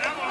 Vamos,